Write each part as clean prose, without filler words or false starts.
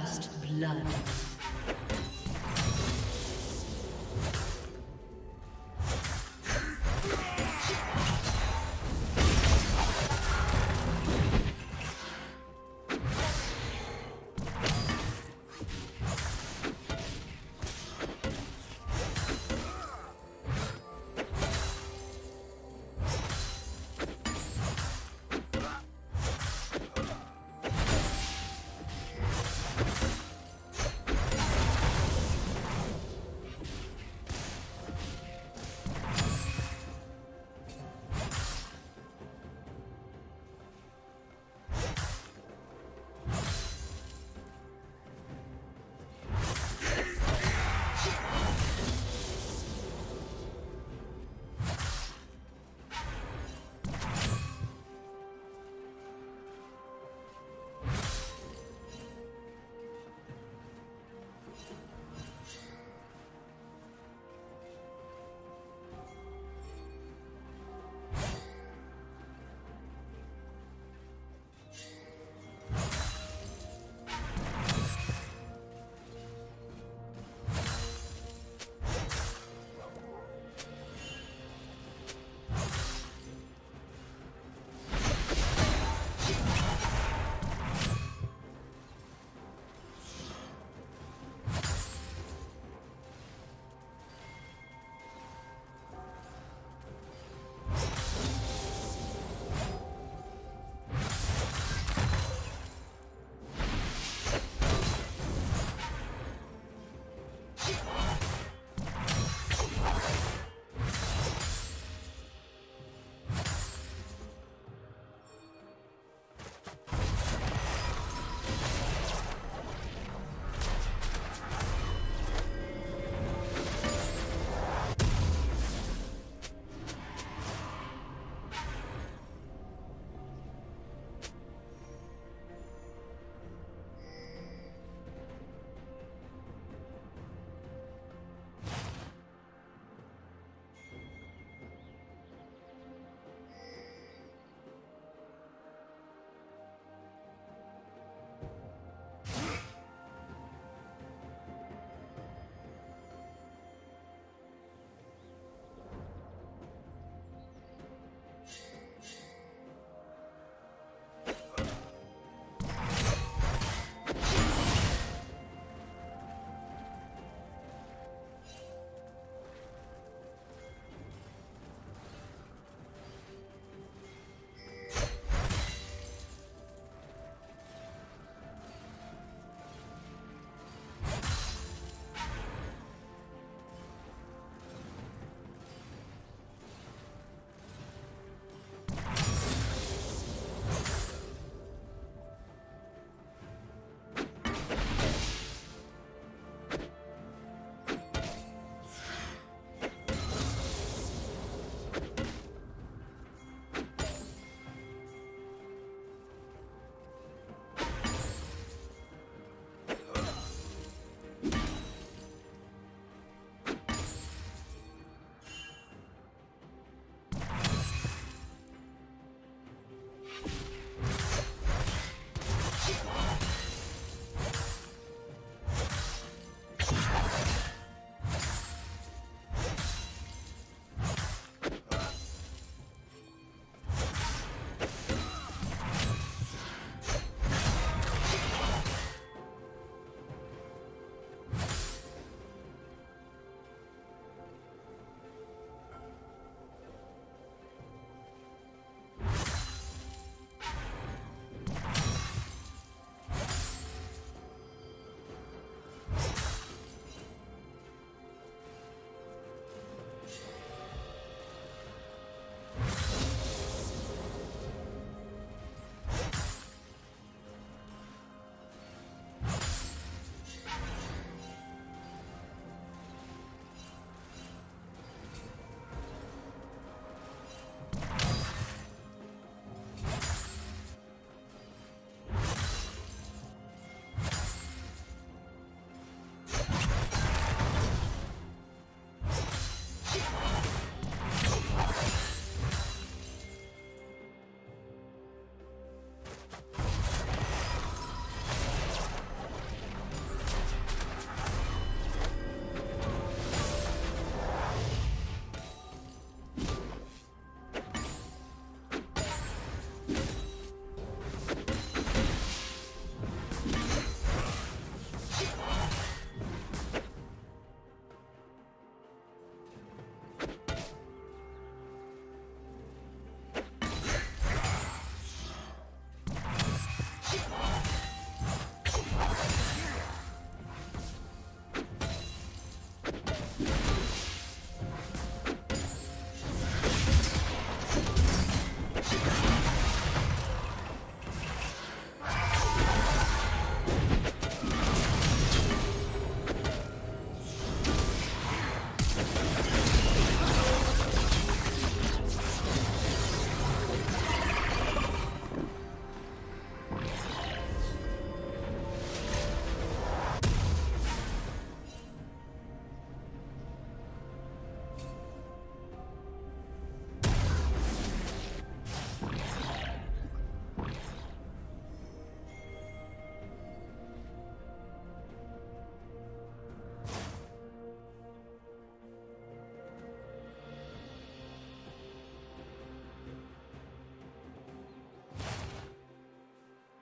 First blood.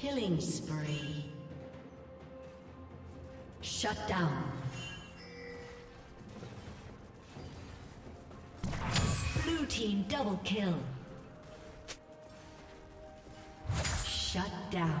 Killing spree. Shut down. Blue team double kill. Shut down.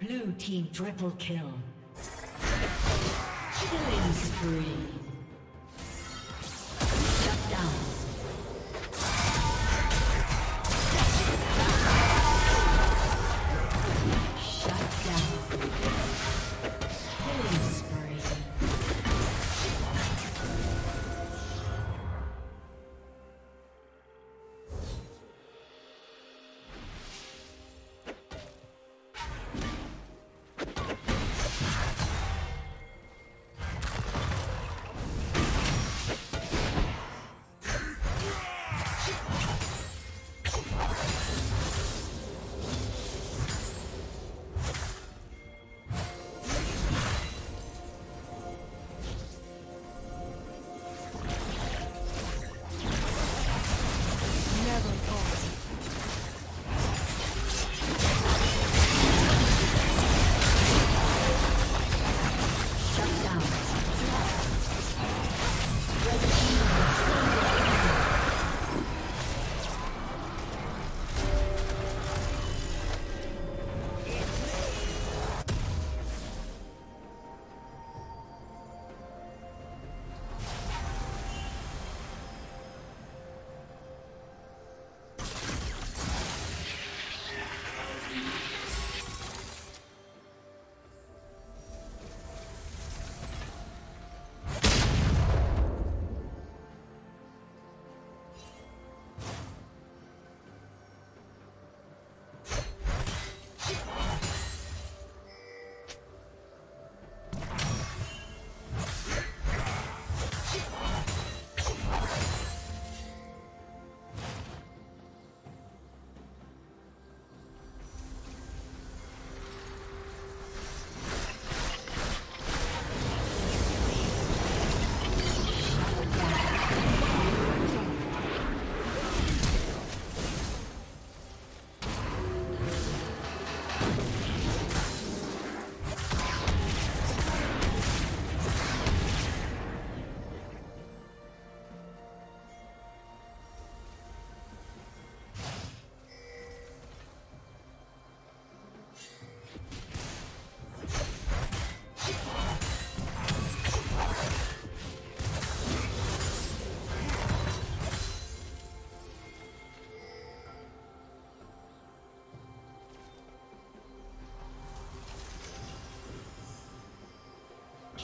Blue team triple kill. Killing spree. Shut down.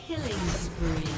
Killing spree.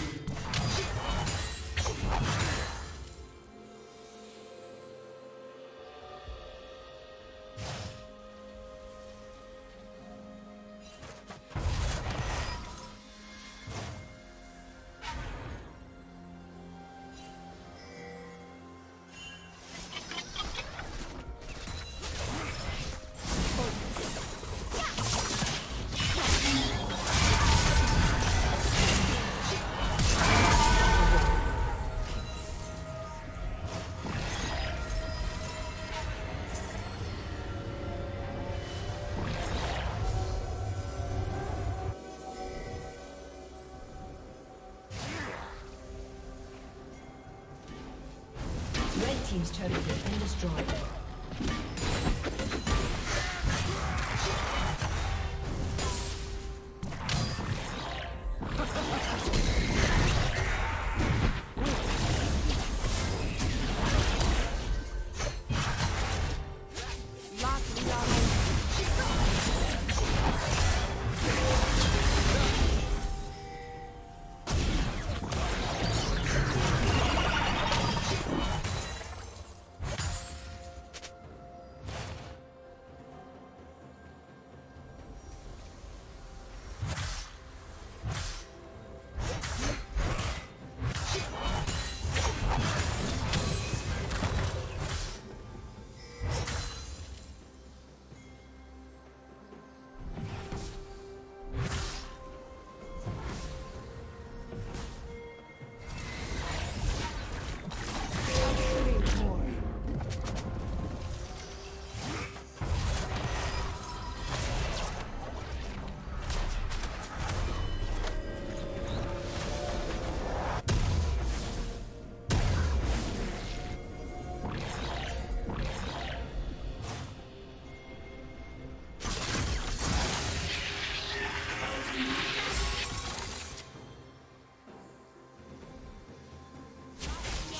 Team's turret has been destroyed.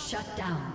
Shut down.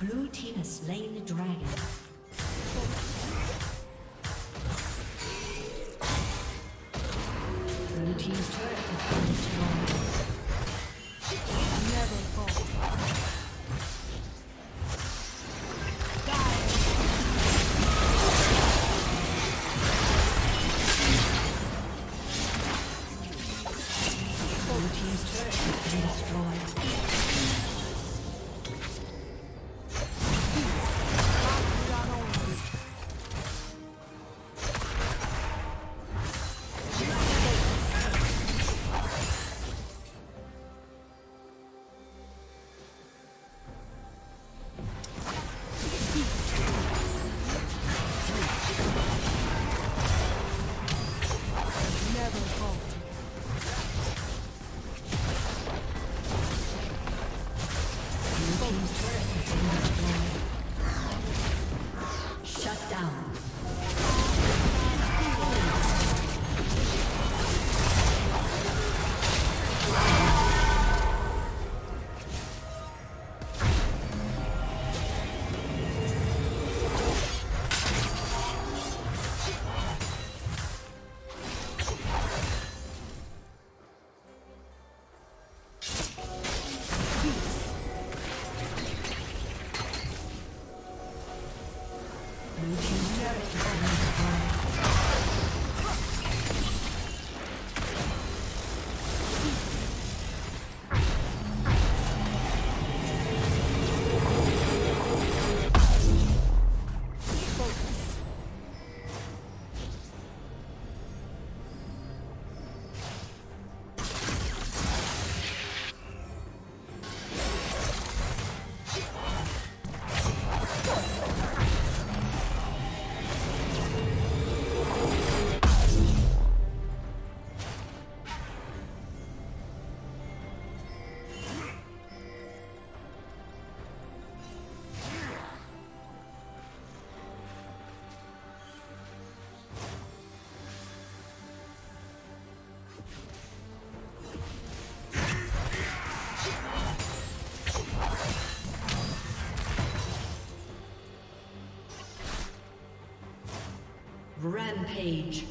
Blue team has slain the dragon. Blue team's turret has been destroyed. Rampage.